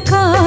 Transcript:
रखा।